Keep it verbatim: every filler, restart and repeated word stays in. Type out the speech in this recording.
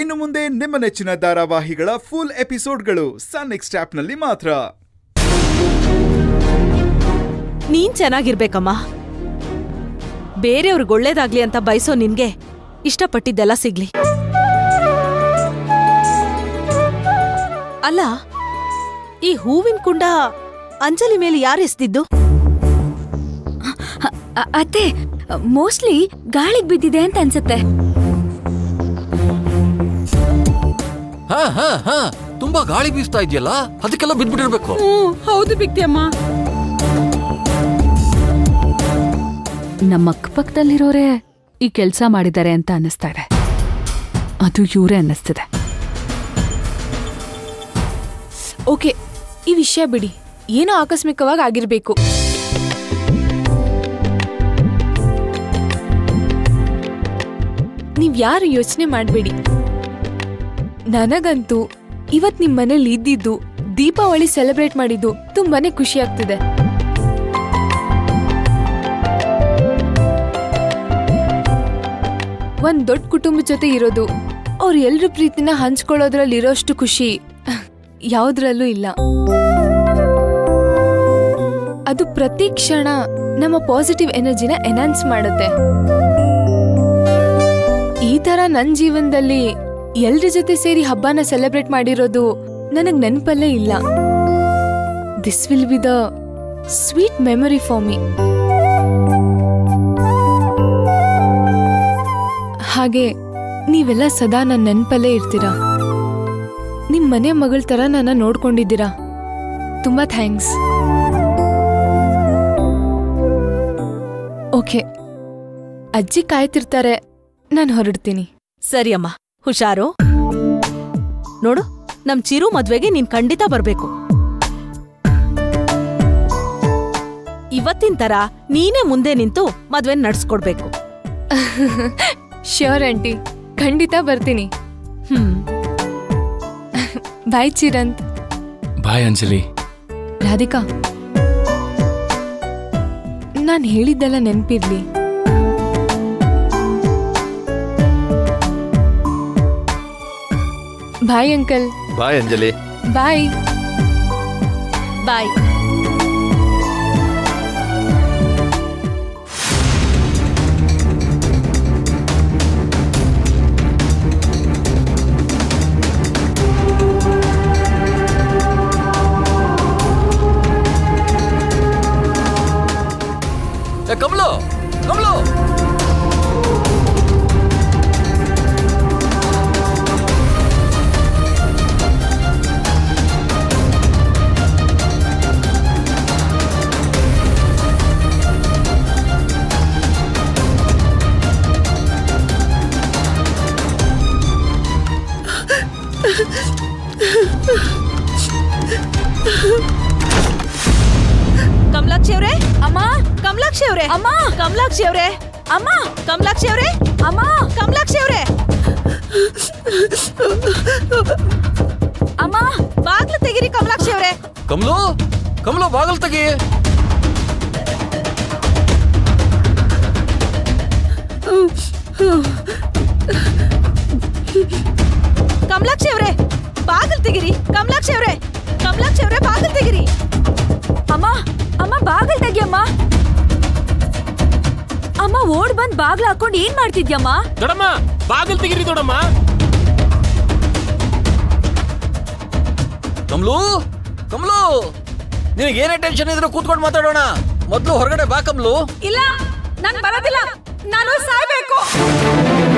ಇನ್ನು ಮುಂದೆ ನಿಮ್ಮ ನೆಚ್ಚಿನ ಧಾರಾವಾಹಿಗಳ ಫುಲ್ ಎಪಿಸೋಡ್ಗಳು ಸನ್ ನೆಕ್ಸ್ಟ್ ಆಪ್ ನಲ್ಲಿ ಮಾತ್ರ. ನೀನ್ ಚೆನ್ನಾಗಿರ್ಬೇಕಮ್ಮ. ಬೇರೆಯವ್ರಿಗೆ ಒಳ್ಳೇದಾಗ್ಲಿ ಅಂತ ಬಯಸೋ ನಿನ್ಗೆ ಇಷ್ಟಪಟ್ಟಿದ್ದೆಲ್ಲ ಸಿಗ್ಲಿ. ಅಲ್ಲ, ಈ ಹೂವಿನ ಕುಂಡ ಅಂಜಲಿ ಮೇಲೆ ಯಾರು ಎಸ್ದಿದ್ದು? ಅತ್ತೆ, ಮೋಸ್ಟ್ಲಿ ಗಾಳಿಗೆ ಬಿದ್ದಿದೆ ಅಂತ ಅನ್ಸುತ್ತೆ. ಹಾ ಹಾ ಹಾ ತುಂಬಾ ಗಾಳಿ ಬೀಸ್ತಾ ಇದೆಯಲ್ಲ, ಅದಕ್ಕೆಲ್ಲ ಬಿದ್ಬಿಟ್ಟಿರ್ಬೇಕು. ಹೌದು ಬಿಕ್ತಿಯಮ್ಮ, ನಮ್ಮ ಅಕ್ಕಪಕ್ಕದಲ್ಲಿರೋರೆ ಈ ಕೆಲಸ ಮಾಡಿದ್ದಾರೆ ಅಂತ ಅನ್ನಿಸ್ತಾರೆ. ಅದು ಇವರೇ ಅನ್ನಿಸ್ತಿದೆ. ಓಕೆ, ಈ ವಿಷಯ ಬಿಡಿ, ಏನೋ ಆಕಸ್ಮಿಕವಾಗಿ ಆಗಿರ್ಬೇಕು. ನೀವ್ ಯಾರು ಯೋಚನೆ ಮಾಡಬೇಡಿ. ನನಗಂತೂ ಇವತ್ ನಿಮ್ ಮನೇಲಿ ಇದ್ದಿದ್ದು, ದೀಪಾವಳಿ ಸೆಲೆಬ್ರೇಟ್ ಮಾಡಿದ್ದು ತುಂಬಾನೇ ಖುಷಿ ಆಗ್ತಿದೆ. ಒಂದ್ ದೊಡ್ಡ ಕುಟುಂಬ ಜೊತೆ ಇರೋದು, ಅವ್ರ ಎಲ್ರ ಪ್ರೀತಿನ ಹಂಚ್ಕೊಳ್ಳೋದ್ರಲ್ಲಿ ಇರೋಷ್ಟು ಖುಷಿ ಯಾವ್ದ್ರಲ್ಲೂ ಇಲ್ಲ. ಅದು ಪ್ರತಿ ಕ್ಷಣ ನಮ್ಮ ಪಾಸಿಟಿವ್ ಎನರ್ಜಿನ ಎನ್ಹಾನ್ಸ್ ಮಾಡುತ್ತೆ. ಈ ತರ ನನ್ನ ಜೀವನದಲ್ಲಿ ಎಲ್ರ ಜೊತೆ ಸೇರಿ ಹಬ್ಬನ ಸೆಲೆಬ್ರೇಟ್ ಮಾಡಿರೋದು ನನಗ್ ನೆನಪಲ್ಲೇ ಇಲ್ಲ. This will be the sweet memory for me. ಹಾಗೆ ನೀವೆಲ್ಲ ಸದಾ ನನ್ನ ನೆನಪಲ್ಲೇ ಇರ್ತೀರಾ. ನಿಮ್ಮ ಮನೆ ಮಗಳ ಥರ ನನ್ನ ನೋಡ್ಕೊಂಡಿದ್ದೀರಾ. ತುಂಬ ಥ್ಯಾಂಕ್ಸ್. ಓಕೆ, ಅಜ್ಜಿ ಕಾಯ್ತಿರ್ತಾರೆ, ನಾನು ಹೊರಡ್ತೀನಿ. ಸರಿ ಅಮ್ಮ, ಹುಷಾರು. ನೋಡು, ನಮ್ ಚಿರು ಮದ್ವೆಗೆ ನೀನ್ ಖಂಡಿತ ಬರ್ಬೇಕು. ಇವತ್ತಿನ ತರ ನೀನೇ ಮುಂದೆ ನಿಂತು ಮದ್ವೆ ನಡ್ಸ್ಕೊಡ್ಬೇಕು. ಶ್ಯೂರ್ ಆಂಟಿ, ಖಂಡಿತ ಬರ್ತೀನಿ. ಹ್ಮ್, ಬಾಯ್ ಚಿರಂತ್. ಬಾಯ್ ಅಂಜಲಿ. ರಾಧಿಕಾ, ನಾನು ಹೇಳಿದ್ದೆಲ್ಲ ನೆನಪಿರ್ಲಿ. Bye uncle. Bye Anjali. Bye bye. Kamalu, Kamalu, Kamalakshi ಅವರೇ. ಅಮ್ಮ, ಕಮಲಾಕ್ಷಿ ಅವರೇ. ಅಮ್ಮ, ಕಮಲಾಕ್ಷಿ ಅವರೇ. ಅಮ್ಮ, ಕಮಲಾಕ್ಷಿ ಅವರೇ. ಅಮ್ಮ, ಕಮಲಾಕ್ಷಿ ಅವರೇ. ಅಮ್ಮ, ಬಾಗಿಲು ತೆಗೀರಿ ಕಮಲಾಕ್ಷಿ ಅವರೇ. ಕಮಲು, ಕಮಲು, ಬಾಗಿಲು ತೆಗಿ. ಕಮಲಾಕ್ಷಿ ಅವರೇ, ಬಾಗಿಲು ತೆಗಿರಿ. ಕಮಲಾಕ್ಷಿ ಅವರೇ, ಕಮಲಾಕ್ಷಿ ಅವರೇ, ಬಾಗಿಲು ತೆಗಿರಿ. ಅಮ್ಮ, ಅಮ್ಮ, ಬಾಗಿಲು ತೆಗಿಯಮ್ಮ. ಅಮ್ಮ, ಓಡ್ ಬಂದ್ ಬಾಗಿಲು ಹಾಕೊಂಡು ಏನ್ ಮಾಡ್ತಿದ್ಯಮ್ಮ? ದೊಡಮ್ಮ, ಬಾಗಿಲು ತೆಗಿರಿ ದೊಡಮ್ಮ. ಕಮಲು, ಕಮಲು, ನಿನಗೆ ಏನೇ ಟೆನ್ಷನ್ ಇದ್ರೂ ಕೂತ್ಕೊಂಡು ಮಾತಾಡೋಣ. ಮೊದಲು ಹೊರಗಡೆ ಬಾ ಕಮಲು. ಇಲ್ಲ, ನಾನು ಬರೋದಿಲ್ಲ, ನಾನು ಸಾಯ್ಬೇಕು.